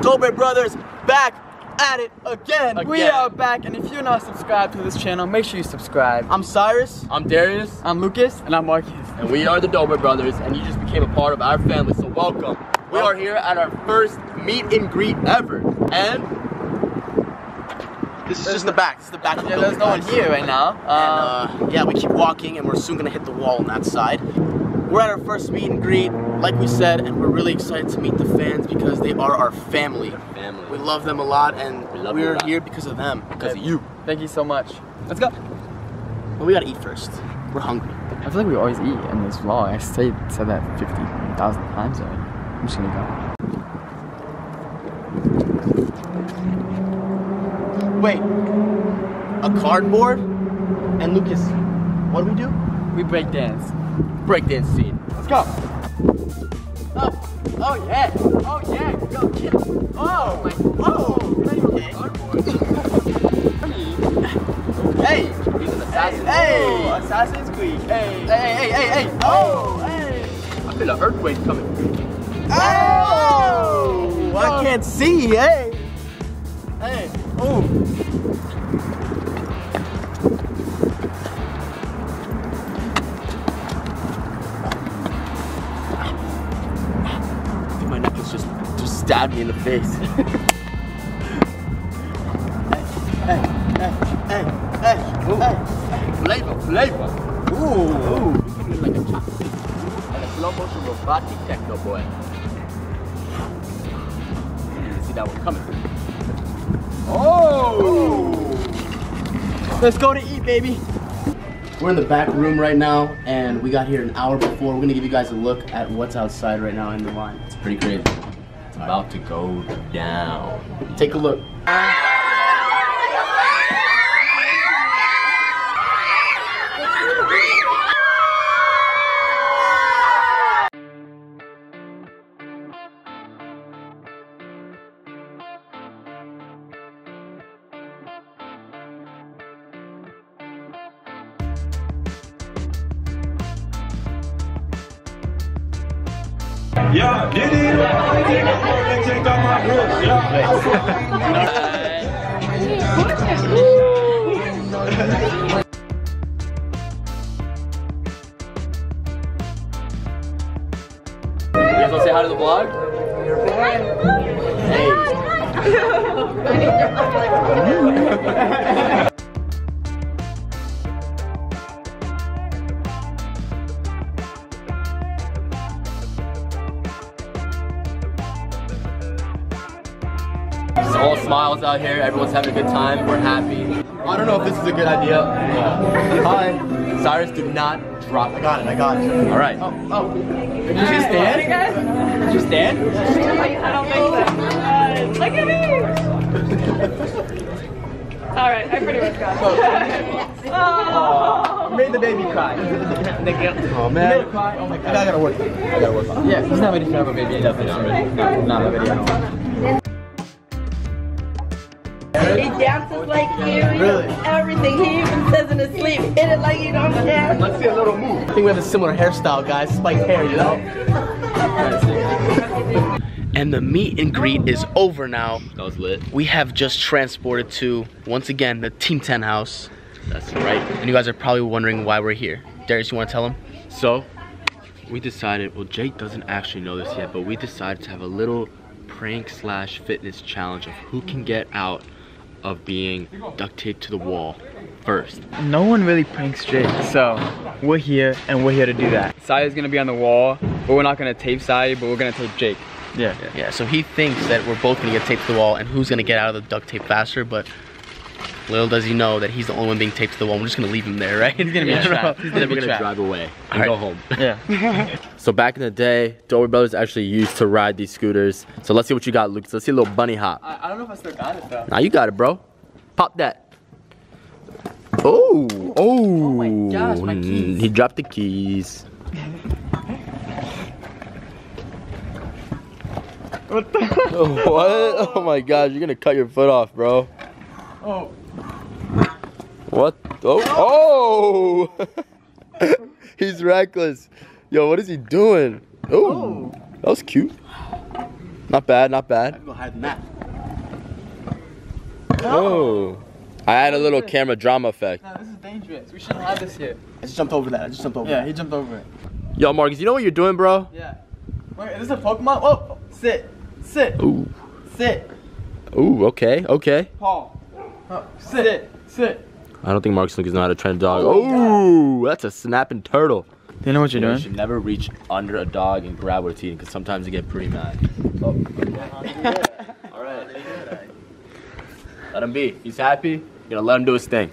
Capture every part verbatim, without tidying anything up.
Dobre brothers back at it again. again. We are back, and if you're not subscribed to this channel, make sure you subscribe. I'm Cyrus. I'm Darius. I'm Lucas. And I'm Marcus. And we are the Dobre brothers, and you just became a part of our family, so welcome. We are here at our first meet and greet ever, and this is there's just the back. This is the back. Yeah, there's no one here right now. Um, and, uh, yeah, we keep walking, and we're soon gonna hit the wall on that side. We're at our first meet and greet, like we said, and we're really excited to meet the fans because they are our family. family. We love them a lot, and we love we're lot. here because of them, because okay. of you. Thank you so much. Let's go. Well, we gotta eat first. We're hungry. I feel like we always eat in this vlog. I said said that fifty thousand times already. I'm just gonna go. Wait, a cardboard? And Lucas, what do we do? We break dance. Breakdance scene. Let's go. Oh, oh yeah. Oh yeah. Go kill. Oh my. Oh. Okay. Hey. He's an assassin. Hey. Oh, Assassin's Creed. Hey. Hey. Hey. Hey. Hey. Oh. Hey. I feel an earthquake coming. Oh. Oh. I can't see. Hey. Hey. Oh. Stabbed me in the face. Hey, hey, hey, hey, hey, ooh. Hey, hey. Flavor, flavor. Ooh, ooh. This is like a chopstick. Like a slow motion robotic techno boy. You didn't see that one coming. Oh! Ooh. Let's go to eat, baby. We're in the back room right now, and we got here an hour before. We're gonna give you guys a look at what's outside right now in the line. It's pretty crazy. It's about to go down. Take a look. Yeah, did it? Take off my, take off my gloves. Yeah. You guys want to say hi to the vlog? Hey. All smiles out here, everyone's having a good time, we're happy. I don't know if this is a good idea. Uh, hi. Cyrus, do not drop. I got it, I got it. Alright. Oh, oh. Did you stand? Did you stand? I don't think so. Look at me! Alright, I pretty much got it. Oh. You made the baby cry. Oh man. You made cry. Oh my god. I gotta work. I gotta work on it. Yeah, he's not ready to have a baby. Definitely not ready. No, not ready. He dances like you, really? Everything. He even says in his sleep, hit it like you don't care. Let's see a little move. I think we have a similar hairstyle, guys. Spiked hair, you know? And the meet and greet is over now. That was lit. We have just transported to, once again, the Team ten house. That's right. And you guys are probably wondering why we're here. Darius, you want to tell them? So, we decided, well, Jake doesn't actually know this yet, but we decided to have a little prank slash fitness challenge of who can get out of being duct taped to the wall first. No one really pranks Jake, so we're here and we're here to do that. Saya's gonna be on the wall, but we're not gonna tape Saya, but we're gonna tape Jake. Yeah. yeah. Yeah, so he thinks that we're both gonna get taped to the wall and who's gonna get out of the duct tape faster, but little does he know that he's the only one being taped to the wall. We're just gonna leave him there, right? He's gonna be yeah, trapped. He's gonna, be gonna trapped. drive away and right. go home. Yeah. So back in the day, Dobre brothers actually used to ride these scooters. So let's see what you got, Luke. So let's see a little bunny hop. I, I don't know if I still got it though. Nah, you got it, bro. Pop that. Oh, oh. Oh my gosh, my keys. He dropped the keys. What the? Oh, what? Oh my gosh, you're gonna cut your foot off, bro. Oh. What? Oh! Oh! He's reckless. Yo, what is he doing? Ooh, oh, that was cute. Not bad, not bad. I'm gonna hide in that. Oh. I had a little camera drama effect. No, this is dangerous. We shouldn't have this here. I just jumped over that. I just jumped over Yeah, it. he jumped over it. Yo, Marcus, you know what you're doing, bro? Yeah. Wait, is this a Pokemon? Oh, sit. Sit. Ooh. Sit. Ooh, okay, okay. Paul. Oh, sit. Sit. Sit. I don't think Marcus Lucas knows how to train a dog. Oh, ooh, that's a snapping turtle. Do you know what you're doing? You should never reach under a dog and grab what it's eating because sometimes you get pretty mad. Oh, all right. Let him be. He's happy. You're gonna let him do his thing.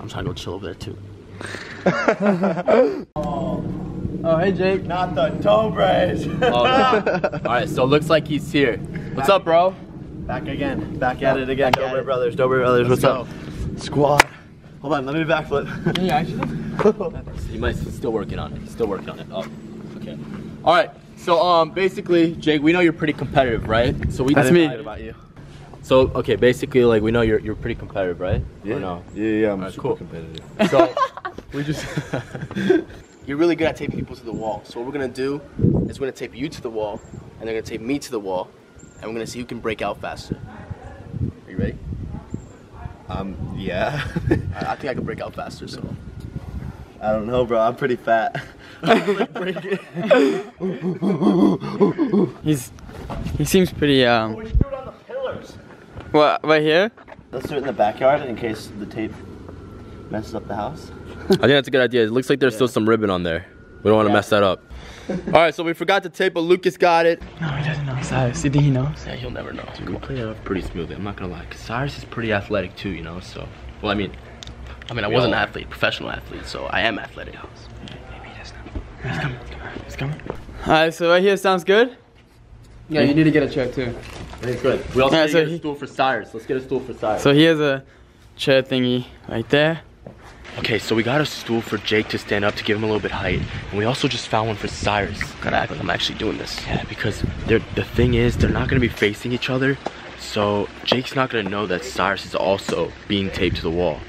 I'm trying to go chill over there too. Oh. Oh, hey Jake. Not the Dobres. Oh, yeah. All right, so it looks like he's here. What's back, up, bro? Back again. Back at it again. Dobre brothers. Dobre brothers. Let's What's go. up? Squad. Hold on, let me backflip. Can you actually? He might. He's still working on it. He's still working on it. Oh, okay. All right. So um, basically, Jake, we know you're pretty competitive, right? So we That's me. about you. So okay, basically, like we know you're you're pretty competitive, right? Yeah. Or no? Yeah, yeah, I'm right, super cool. competitive. So we just. You're really good at taping people to the wall. So what we're gonna do is we're gonna tape you to the wall, and they're gonna tape me to the wall, and we're gonna see who can break out faster. Are you ready? Um, yeah. I, I think I can break out faster, so. I don't know, bro, I'm pretty fat. Like, break it. He's, he seems pretty, um. Oh, we should do it on the pillars. What, right here? Let's do it in the backyard in case the tape messes up the house. I think that's a good idea. It looks like there's yeah. still some ribbon on there. We don't want to yeah. mess that up. All right, so we forgot the tape, but Lucas got it. No, he doesn't know. Cyrus, do you think he knows? Yeah, he'll never know. Dude, we played it up pretty smoothly. I'm not gonna lie. Cyrus is pretty athletic too, you know. So, well, I mean, I mean, I was an athlete, professional athlete, so I am athletic. Maybe he doesn't know. He's coming. He's coming. All right, so right here sounds good. Yeah, you need to get a chair too. It's good. We also right, need so to get he... a stool for Cyrus. Let's get a stool for Cyrus. So he has a chair thingy right there. Okay, so we got a stool for Jake to stand up to give him a little bit height. And we also just found one for Cyrus. Gotta act like I'm actually doing this. Yeah, because they're, the thing is, they're not gonna be facing each other. So Jake's not gonna know that Cyrus is also being taped to the wall.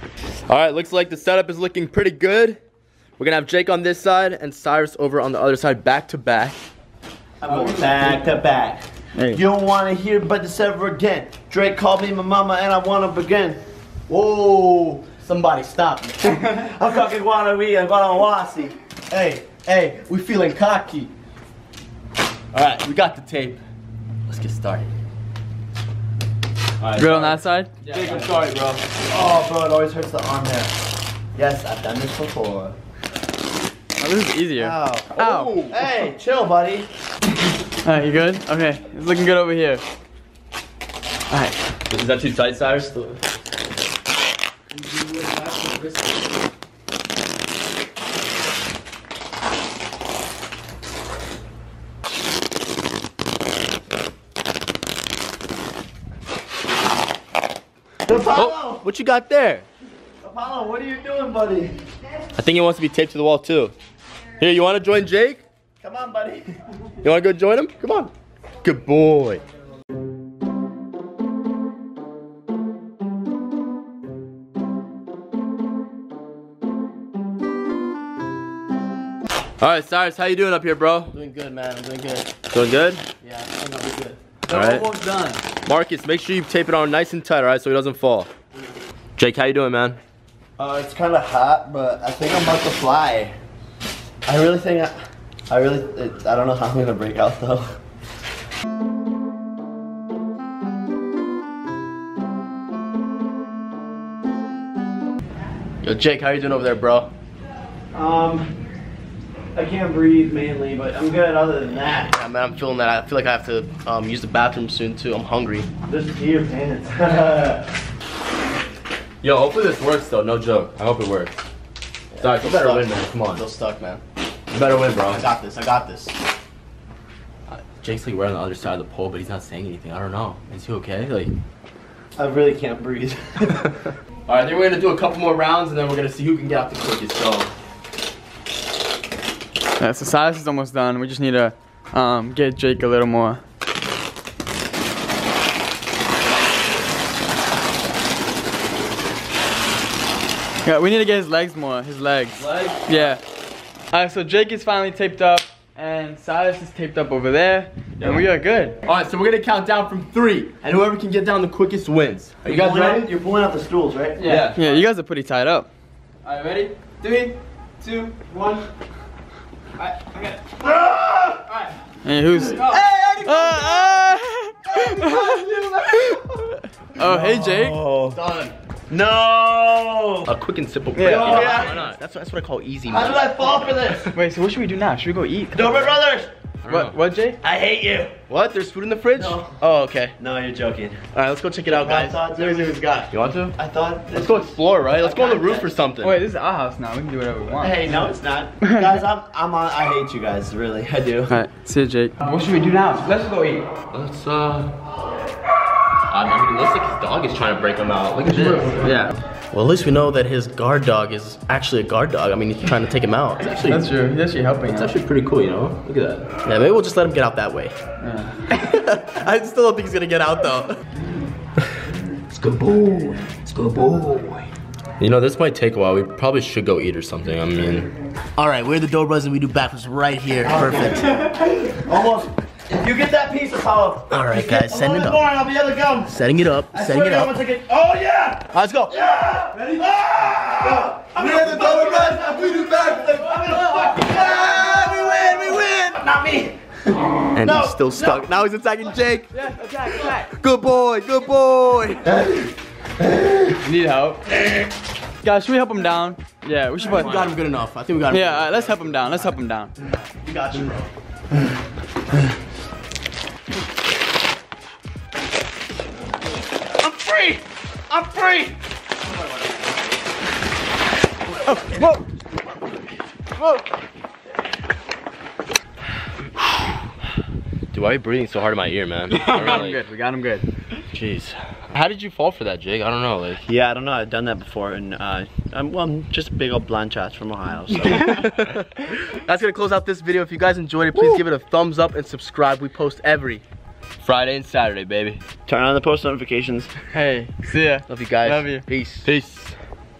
All right, looks like the setup is looking pretty good. We're gonna have Jake on this side and Cyrus over on the other side, back to back. I'm going back to back. Hey. You don't wanna hear about this ever again. Drake called me my mama and I wanna begin. Whoa. Somebody stop me. I'm talking Guanawee and Guanawasi. Hey, hey, we feeling cocky. All right, we got the tape. Let's get started. All right, Drill on that side? Yeah, Jake, I'm sorry, bro. Oh, bro, it always hurts the arm hair. Yes, I've done this before. Oh, this is easier. Ow. Ow. Ooh. Hey, chill, buddy. All right, you good? Okay, it's looking good over here. All right. Is that too tight, Cyrus? Oh, what you got there? Apollo, what are you doing, buddy? I think he wants to be taped to the wall too. Here, you want to join Jake? Come on, buddy. You want to go join him? Come on. Good boy. All right, Cyrus, how you doing up here, bro? Doing good, man. I'm doing good. Doing good? Yeah, I'm doing good. All right. Almost done. Marcus, make sure you tape it on nice and tight, all right, so it doesn't fall. Jake, how you doing, man? Uh, it's kind of hot, but I think I'm about to fly. I really think I, I really, it, I don't know how I'm gonna break out though. Yo, Jake, how you doing over there, bro? Um. I can't breathe mainly, but I'm good other than that. Yeah, man, I'm feeling that. I feel like I have to um, use the bathroom soon, too. I'm hungry. Just pee your pants. Yo, hopefully this works, though. No joke. I hope it works. Yeah, Sorry, you better stuck. win, man. Come on. I'm still stuck, man. You better win, bro. I got this. I got this. Uh, Jake's, like, we're on the other side of the pole, but he's not saying anything. I don't know. Is he okay? Like, I really can't breathe. All right, then we're going to do a couple more rounds, and then we're going to see who can get out the quickest. So... Yeah, so Cyrus is almost done. We just need to um, get Jake a little more. Yeah, we need to get his legs more. His legs. Legs? Yeah. All right, so Jake is finally taped up. and Silas is taped up over there, yeah. And we are good. All right, so we're gonna count down from three, and whoever can get down the quickest wins. Are you guys ready? You're pulling out the stools, right? Yeah. Yeah, you guys are pretty tied up. All right, ready? Three, two, one. All right, I got it. Ah! All right. Hey, who's? Oh. Hey, I already uh, uh, you. Oh, hey, Jake. Oh. Done. No! A quick and simple play. Yeah. Oh, yeah. Why not? That's, that's what I call easy. How did I fall for this? Wait, so what should we do now? Should we go eat? Dobre brothers! What, what, Jake? I hate you. What? There's food in the fridge? No. Oh, okay. No, you're joking. All right, let's go check it out, guys. I thought there was got. You want to? I thought. Let's go explore, right? Let's go on the roof or something. Wait, this is our house now. We can do whatever we want. Hey, no, it's not. Guys, I'm, I'm on. I hate you guys, really. I do. All right, see you, Jake. What should we do now? Let's go eat. Let's, uh. I mean, it looks like his dog is trying to break him out. Look at this. Yeah. Well, at least we know that his guard dog is actually a guard dog. I mean, he's trying to take him out. It's actually, that's true. He's actually helping. It's actually pretty cool, you know? Look at that. Yeah, maybe we'll just let him get out that way. Yeah. I still don't think he's going to get out, though. It's good boy. It's good boy. You know, this might take a while. We probably should go eat or something. I mean. All right, we're the Dobre brothers and we do backflips right here. Perfect. Almost. You get that piece, Apollo. All right, guys, send it up. More and I'll be able to come. Setting it up. I setting it up. Get... Oh yeah! Right, let's go. Yeah! Ready? Ah! Go. We're the Dobre brothers. We do backflips. Yeah! We win. We win. Not me. And no, he's still stuck. No. Now he's attacking Jake. Yeah, attack, attack. Good boy. Good boy. Need help. Guys, should we help him down? Yeah, we should. Right, we got him good enough. I think we got him. Yeah, all right, let's help him down. Let's help him down. We got you, bro. I'm free! Oh, whoa! Whoa! Dude, why are you breathing so hard in my ear, man? We got him good. We got him good. Jeez. How did you fall for that, Jake? I don't know. Like. Yeah, I don't know. I've done that before, and uh, I'm, well, I'm just a big old blind chat from Ohio. So. That's gonna close out this video. If you guys enjoyed it, please Woo. give it a thumbs up and subscribe. We post every Friday and Saturday, baby. Turn on the post notifications. Hey, see ya. Love you guys. Love you. Peace. Peace.